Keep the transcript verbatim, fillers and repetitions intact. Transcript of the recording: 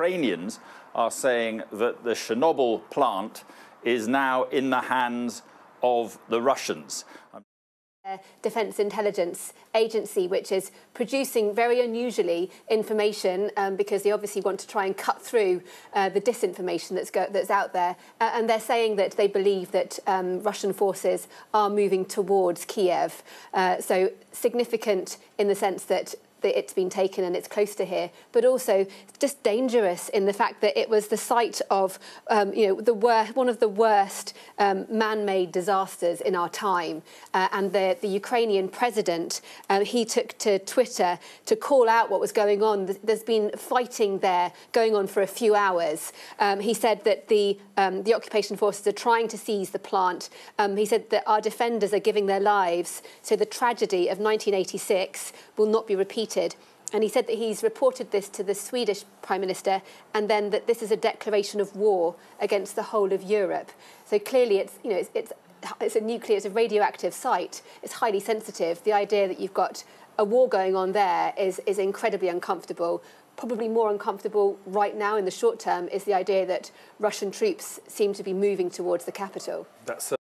Ukrainians are saying that the Chernobyl plant is now in the hands of the Russians. Defence Intelligence Agency, which is producing very unusually information um, because they obviously want to try and cut through uh, the disinformation that's, go that's out there. Uh, and they're saying that they believe that um, Russian forces are moving towards Kyiv. Uh, so significant in the sense that that it's been taken and it's close to here, but also just dangerous in the fact that it was the site of, um, you know, the wor one of the worst um, man-made disasters in our time. Uh, and the, the Ukrainian president, um, he took to Twitter to call out what was going on. There's been fighting there going on for a few hours. Um, he said that the, um, the occupation forces are trying to seize the plant. Um, he said that our defenders are giving their lives, so the tragedy of nineteen eighty-six will not be repeated. And he said that he's reported this to the Swedish Prime Minister, and then that this is a declaration of war against the whole of Europe. So clearly, it's, you know, it's, it's, it's a nuclear, it's a radioactive site. It's highly sensitive. The idea that you've got a war going on there is, is incredibly uncomfortable. Probably more uncomfortable right now in the short term is the idea that Russian troops seem to be moving towards the capital. That's